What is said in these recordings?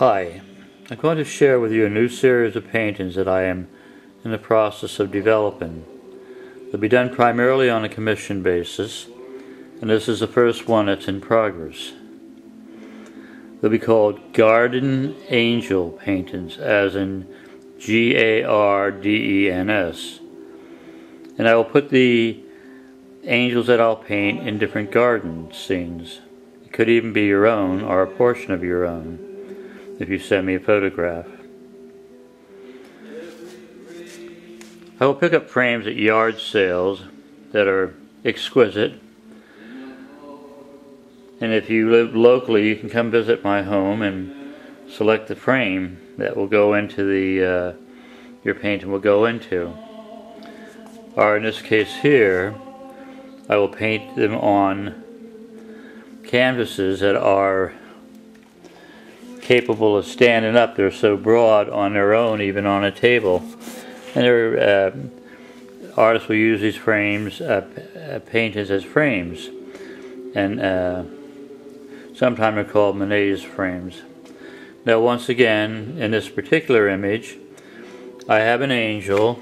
Hi, I'm going to share with you a new series of paintings that I am in the process of developing. They'll be done primarily on a commission basis, and this is the first one that's in progress. They'll be called Garden Angel paintings, as in G-A-R-D-E-N-S. And I will put the angels that I'll paint in different garden scenes. It could even be your own or a portion of your own, if you send me a photograph. I will pick up frames at yard sales that are exquisite, and if you live locally you can come visit my home and select the frame that will go into the your painting will go into, or in this case here I will paint them on canvases that are capable of standing up. They're so broad on their own, even on a table. And artists will use these frames, paintings as frames, and sometimes they're called Monet's frames. Now, once again, in this particular image, I have an angel,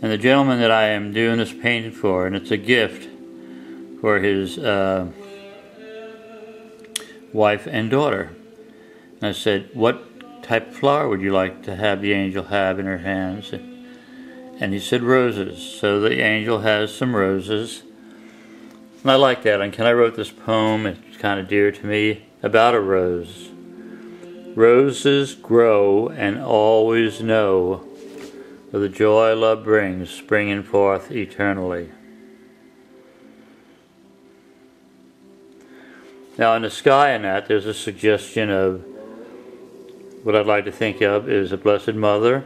and the gentleman that I am doing this painting for, and it's a gift for his wife and daughter. And I said, what type of flower would you like to have the angel have in her hands? And he said roses. So the angel has some roses, and I like that. And I wrote this poem, it's kind of dear to me, about a rose. Roses grow and always know of the joy love brings, springing forth eternally. Now in the sky in that, there's a suggestion of what I'd like to think of is a Blessed Mother,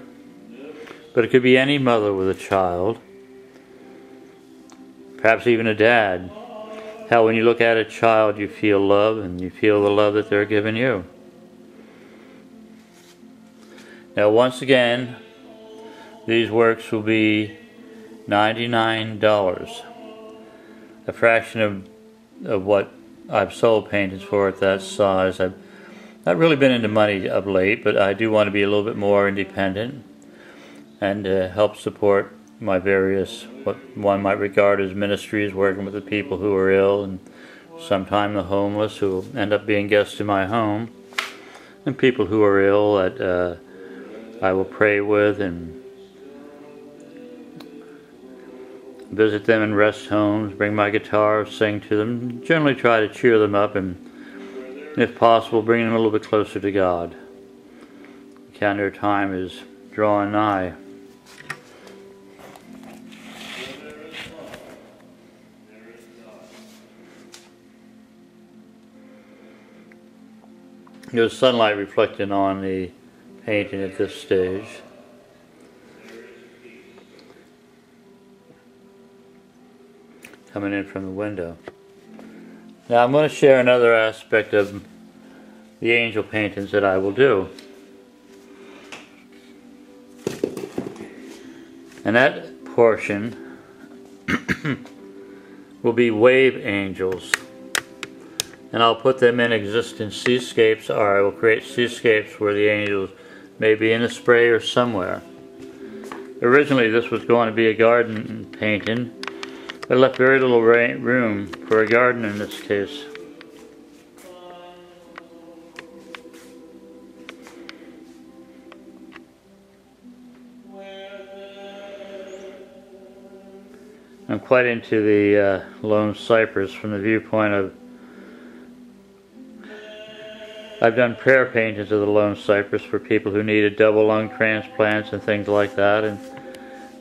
but it could be any mother with a child, perhaps even a dad. How when you look at a child you feel love, and you feel the love that they're giving you. Now once again, these works will be $99, a fraction of what I've sold paintings for at that size. I've not really been into money of late, but I do want to be a little bit more independent and help support my various, what one might regard as ministries, working with the people who are ill and sometimes the homeless who end up being guests in my home, and people who are ill that I will pray with and visit them in rest homes, bring my guitar, sing to them, generally try to cheer them up, and if possible bring them a little bit closer to God. The calendar of time is drawing nigh. There's sunlight reflecting on the painting at this stage. Coming in from the window. Now I'm going to share another aspect of the angel paintings that I will do. And that portion will be wave angels. And I'll put them in existing seascapes, or I will create seascapes where the angels may be in a spray or somewhere. Originally this was going to be a garden painting. I left very little room for a garden in this case. I'm quite into the Lone Cypress from the viewpoint of, I've done prayer paintings of the Lone Cypress for people who needed double lung transplants and things like that, and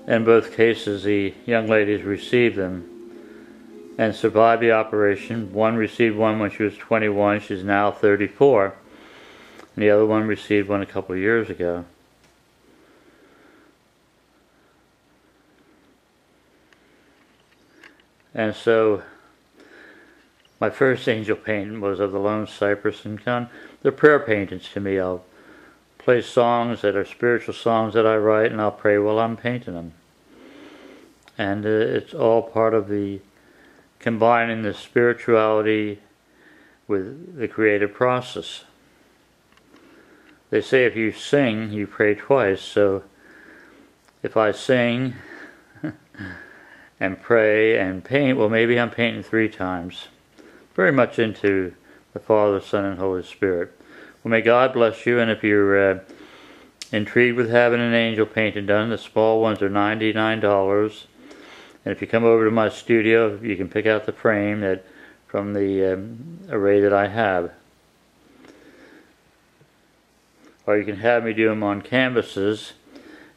in both cases the young ladies received them and survived the operation. One received one when she was 21, she's now 34, and the other one received one a couple of years ago. And so my first angel painting was of the Lone Cypress, and they're prayer paintings to me. I'll play songs that are spiritual songs that I write, and I'll pray while I'm painting them. And it's all part of the combining the spirituality with the creative process. They say if you sing, you pray twice, so if I sing and pray and paint, well, maybe I'm painting three times. Very much into the Father, Son, and Holy Spirit. Well, may God bless you, and if you're intrigued with having an angel painting done, the small ones are $99, and if you come over to my studio, you can pick out the frame that from the array that I have. Or you can have me do them on canvases,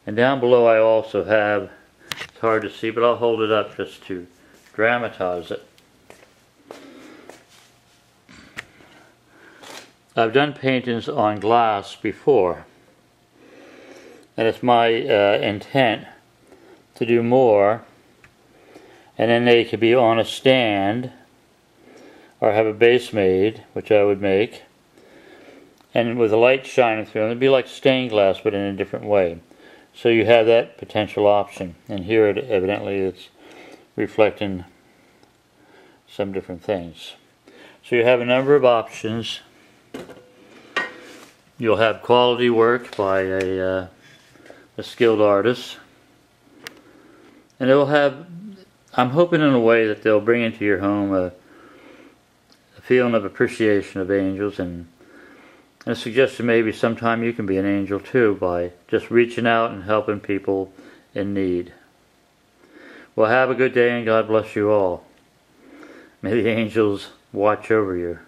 and down below I also have, it's hard to see, but I'll hold it up just to dramatize it. I've done paintings on glass before, and it's my intent to do more, and then they could be on a stand or have a base made, which I would make, and with the light shining through, and it'd be like stained glass but in a different way. So you have that potential option, and here it evidently it's reflecting some different things. So you have a number of options. You'll have quality work by a skilled artist, and it'll have, I'm hoping in a way that they'll bring into your home a feeling of appreciation of angels, and I suggest that maybe sometime you can be an angel too by just reaching out and helping people in need. Well, have a good day, and God bless you all. May the angels watch over you,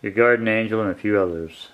your guardian angel and a few others.